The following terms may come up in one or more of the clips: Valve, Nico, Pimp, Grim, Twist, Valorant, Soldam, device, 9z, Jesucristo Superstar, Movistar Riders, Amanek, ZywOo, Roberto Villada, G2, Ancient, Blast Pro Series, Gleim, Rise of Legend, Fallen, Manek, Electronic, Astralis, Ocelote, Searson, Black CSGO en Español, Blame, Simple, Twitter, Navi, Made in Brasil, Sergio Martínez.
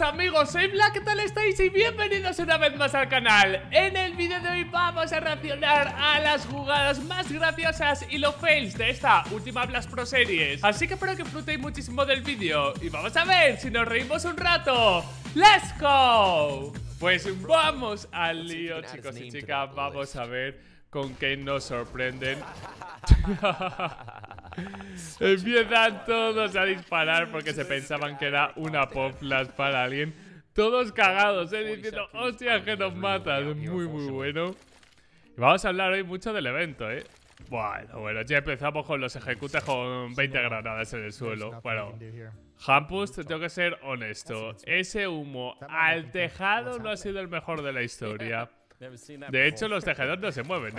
Amigos, soy Black, ¿qué tal estáis? Y bienvenidos una vez más al canal. En el vídeo de hoy vamos a reaccionar a las jugadas más graciosas y los fails de esta última Blast Pro Series. Así que espero que disfrutéis muchísimo del vídeo y vamos a ver si nos reímos un rato. ¡Let's go! Pues vamos al lío, chicos y chicas. Vamos a ver con qué nos sorprenden. Empiezan todos a disparar porque se pensaban que era una poplas para alguien. Todos cagados, diciendo, hostia, que nos matan. Muy, muy bueno. Y vamos a hablar hoy mucho del evento, Bueno, ya empezamos con los ejecutes con 20 granadas en el suelo. Bueno, Hampus, tengo que ser honesto. Ese humo al tejado no ha sido el mejor de la historia. De hecho, los tejedores no se mueven,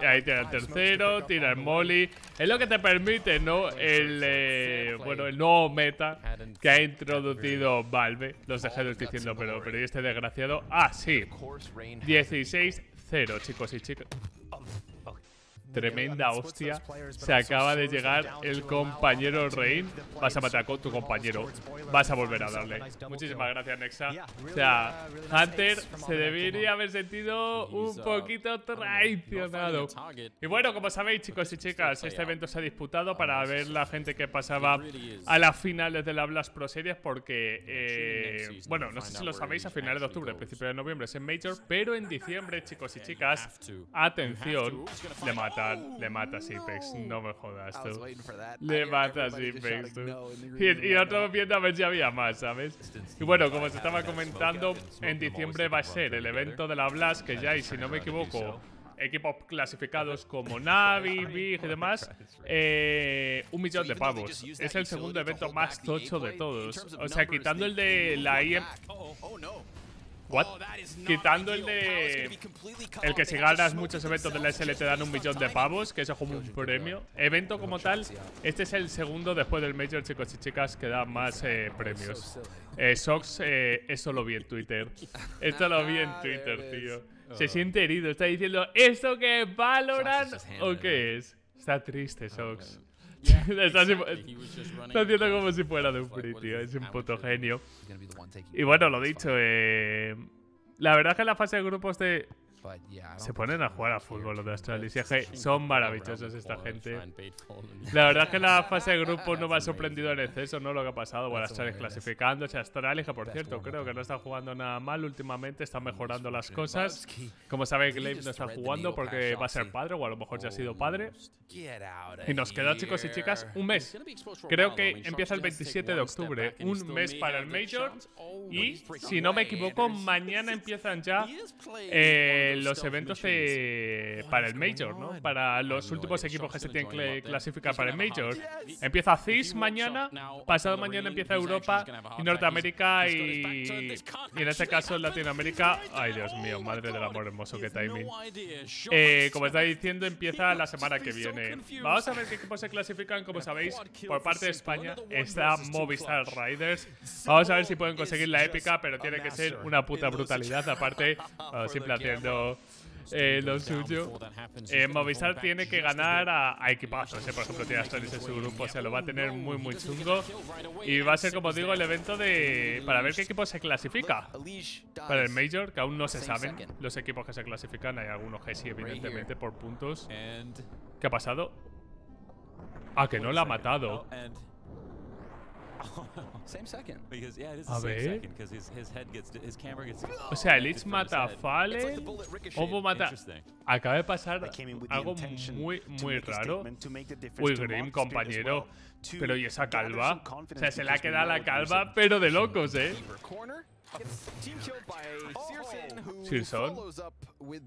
Y ahí tira el tercero, tira el molly. Es lo que te permite, ¿no? El nuevo meta que ha introducido Valve. Los tejedores diciendo, pero ¿y este desgraciado? Ah, sí. 16-0, chicos y chicas. Tremenda hostia. Se acaba de llegar el compañero Rain. Vas a matar con tu compañero. Vas a volver a darle. Muchísimas gracias, Nexa. O sea, Hunter se debería haber sentido un poquito traicionado. Y bueno, como sabéis, chicos y chicas, este evento se ha disputado para ver la gente que pasaba a las finales de la Blast Pro Series. Porque, bueno, no sé si lo sabéis, a finales de octubre, principios de noviembre es en Major. Pero en diciembre, chicos y chicas, atención, le mata. Le matas Apex, no me jodas tú. Le matas Apex tú. Y nosotros viendo a ver si había más, ¿sabes? Y bueno, como os estaba comentando, en diciembre va a ser el evento de la Blast, que ya hay, si no me equivoco, equipos clasificados como Navi, Big y demás, 1 millón de pavos. Es el segundo evento más tocho de todos. O sea, quitando el de la IEM. What? Quitando el de... El que si ganas muchos eventos de la SL te dan 1 millón de pavos, que eso es como un premio. Evento como tal, este es el segundo después del Major, chicos y chicas, que da más premios. Sox, eso lo vi en Twitter. Esto lo vi en Twitter, tío. Se siente herido, está diciendo, ¿esto qué es Valorant o qué es? Está triste, Sox. Está haciendo como si fuera de un free, tío. Es un puto genio. Y bueno, lo dicho, la verdad es que en la fase de grupos de... Se ponen a jugar a fútbol los de Astralis. Son maravillosos esta gente. La verdad es que la fase de grupos no me ha sorprendido en exceso, ¿no? Lo que ha pasado. Bueno, Astralis clasificándose. Astralis, que por cierto, creo que no está jugando nada mal últimamente. Está mejorando las cosas. Como sabéis, Gleim no está jugando porque va a ser padre, o a lo mejor ya ha sido padre. Y nos queda, chicos y chicas, un mes. Creo que empieza el 27 de octubre. Un mes para el Major. Y, si no me equivoco, mañana empiezan ya... los eventos para el Major, ¿no? Para los últimos equipos que se tienen que clasificar para el Major. Empieza CIS mañana, pasado mañana empieza Europa y Norteamérica y en este caso Latinoamérica. Ay, Dios mío, madre del amor hermoso, qué timing. Como estáis diciendo, empieza la semana que viene. Vamos a ver qué equipos se clasifican. Como sabéis, por parte de España está Movistar Riders. Vamos a ver si pueden conseguir la épica, pero tiene que ser una puta brutalidad. Aparte, simple haciendo lo suyo. Movistar tiene que ganar a equipazos, por ejemplo, tiene Astralis en su grupo, se lo va a tener muy, muy chungo. Y va a ser, como digo, el evento de para ver qué equipo se clasifica para el Major, que aún no se saben los equipos que se clasifican. Hay algunos que sí, evidentemente, por puntos. ¿Qué ha pasado? Ah, que no la ha matado. A ver. O sea, el Itch mata a Fallen. Ovo mata. Acaba de pasar algo muy, muy raro. Uy, Grim, compañero. Pero ¿y esa calva? O sea, se le ha quedado la calva, pero de locos,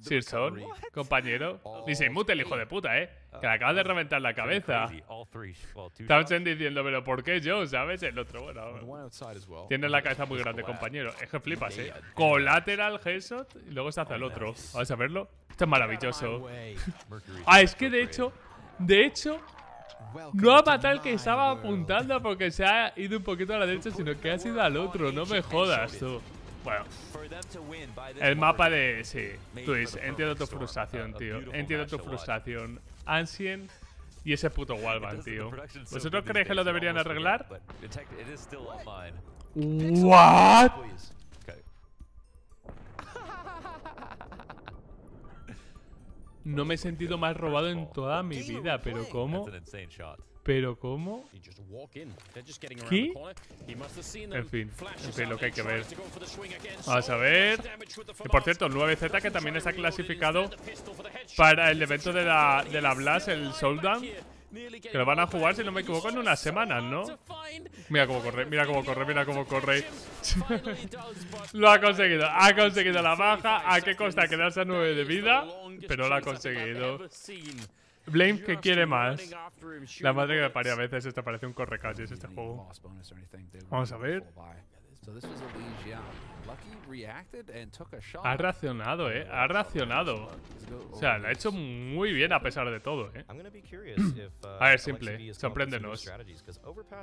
Searson, compañero. Dice mute el hijo de puta, que le acabas de reventar la cabeza. Townsend diciendo, pero ¿por qué yo? ¿Sabes? El otro, bueno. Tienes la cabeza muy grande, compañero. Es que flipas, Colateral headshot y luego se hace el otro. Vamos a verlo. Esto es maravilloso. Es que de hecho, no ha matado al que estaba apuntando porque se ha ido un poquito a la derecha, sino que ha sido al otro. No me jodas, tú. Bueno, el mapa de... Sí, Twist, entiendo tu frustración, tío. Entiendo tu frustración. Ancient y ese puto Wallman, tío. ¿Vosotros creéis que lo deberían arreglar? ¿What? No me he sentido más robado en toda mi vida, pero ¿cómo? ¿Pero cómo? ¿Qué? En fin, lo que hay que ver. Vamos a ver. Y por cierto, 9z, que también está clasificado para el evento de la Blast, el Soldam, que lo van a jugar, si no me equivoco, en unas semanas, ¿no? Mira cómo corre, mira cómo corre, mira cómo corre. Lo ha conseguido. Ha conseguido la baja. ¿A qué costa quedarse a 9 de vida? Pero lo ha conseguido. Blame, que quiere más. La madre que me parió a veces. Esto parece un correcalles, este juego. Vamos a ver. Ha reaccionado, ha reaccionado. O sea, lo ha hecho muy bien a pesar de todo, A ver, simple, sorpréndenos.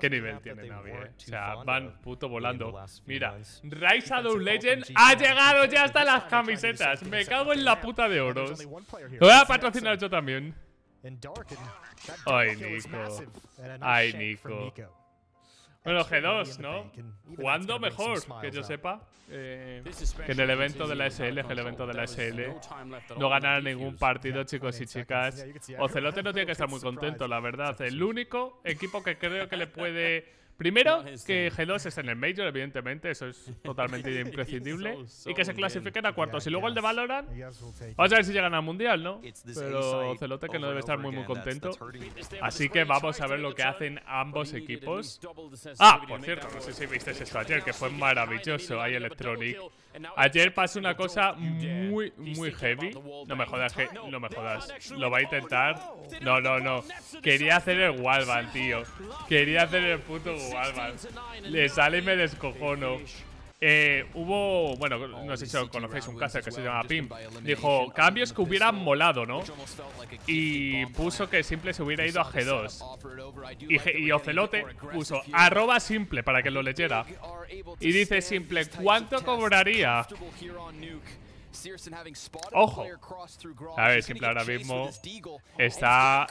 ¿Qué nivel tiene Navi, O sea, van puto volando. Mira, Rise of Legend ha llegado ya hasta las camisetas. Me cago en la puta de oros. Lo voy a patrocinar yo también. Ay, Nico. Ay, Nico. Bueno, G2, ¿no? Jugando mejor, que yo sepa, que en el evento de la SL, que el evento de la SL no ganará ningún partido, chicos y chicas. Ocelote no tiene que estar muy contento, la verdad. El único equipo que creo que le puede... Primero, que G2 esté en el Major, evidentemente, eso es totalmente imprescindible. Y que se clasifiquen a cuartos. Y luego el de Valorant, vamos a ver si llegan al Mundial, ¿no? Pero Celote, que no debe estar muy muy contento. Así que vamos a ver lo que hacen ambos equipos. Por cierto, no sé si visteis esto ayer, que fue maravilloso. Hay Electronic. Ayer pasó una cosa muy muy heavy. No me jodas, no me jodas. Lo va a intentar. No, no, no. Quería hacer el Wallbang, tío. Quería hacer el puto Wallbang. Le sale y me descojono. Hubo, bueno, no sé si lo conocéis, un caster que se llama Pimp. Dijo, cambios que hubieran molado, ¿no? Y puso que Simple se hubiera ido a G2. Y Ocelote puso @Simple para que lo leyera. Y dice Simple, ¿cuánto cobraría? Ojo. A ver, Simple ahora mismo está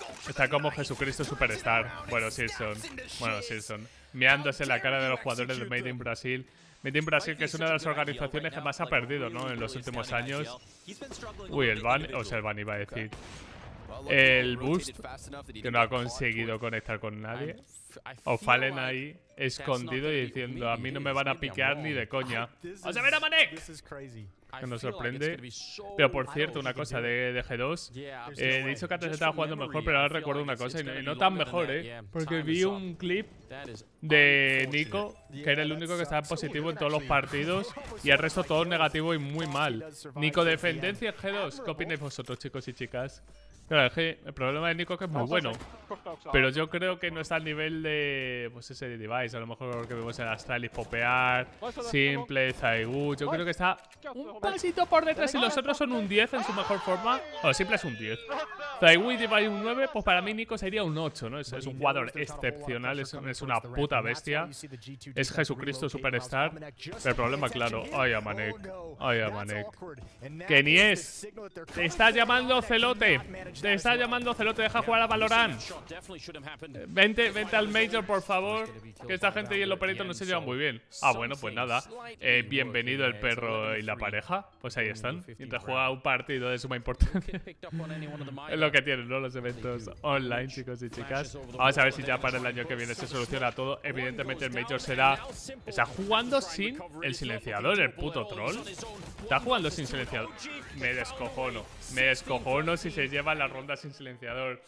como Jesucristo Superstar. Bueno, Searson. Meándose la cara de los jugadores de Made in Brasil. Made in Brasil, que es una de las organizaciones que más ha perdido, ¿no? En los últimos años. Uy, el ban iba a decir. El boost, que no ha conseguido conectar con nadie. O Fallen ahí, escondido y diciendo, a mí no me van a piquear ni de coña. ¡Vamos a ver a Manek! Que nos sorprende. Pero por cierto, una cosa de G2. He dicho que antes estaba jugando mejor, pero ahora recuerdo una cosa. Y no tan mejor, porque vi un clip de Nico, que era el único que estaba positivo en todos los partidos. Y el resto todo negativo y muy mal. Nico, dependencia en G2. ¿Qué opináis vosotros, chicos y chicas? Claro, es que el problema de Nico es que es muy bueno. Pero yo creo que no está al nivel de... Pues ese de Device, a lo mejor que vemos en Astralis popear. Simple, ZywOo. Yo creo que está un pasito por detrás. Y los otros son un 10 en su mejor forma. Bueno, Simple es un 10. ZywOo y Device un 9. Pues para mí Nico sería un 8, ¿no? Es un jugador excepcional. Es una puta bestia. Es Jesucristo Superstar. Pero el problema, claro. Ay, Amanek. Ay, Amanek. Que ni es. Te está llamando Celote. Te está llamando Ocelote, deja jugar a Valorant. Vente al Major, por favor. Que esta gente y el operito no se llevan muy bien. Bueno, pues nada. Bienvenido el perro y la pareja. Pues ahí están. Mientras juega un partido de suma importancia. Es lo que tienen, ¿no? Los eventos online, chicos y chicas. Vamos a ver si ya para el año que viene se soluciona todo. Evidentemente el Major será... Está jugando sin el silenciador, el puto troll. Está jugando sin silenciador. Me descojono. Me descojono si se lleva la ronda sin silenciador.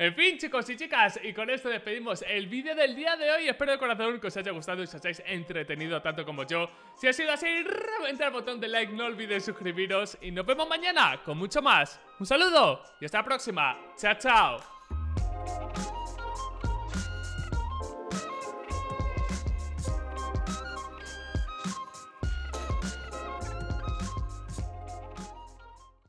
En fin, chicos y chicas, y con esto despedimos el vídeo del día de hoy. Espero de corazón que os haya gustado y os hayáis entretenido tanto como yo. Si ha sido así, reventad el botón de like, no olvidéis suscribiros y nos vemos mañana con mucho más. Un saludo y hasta la próxima. Chao, chao.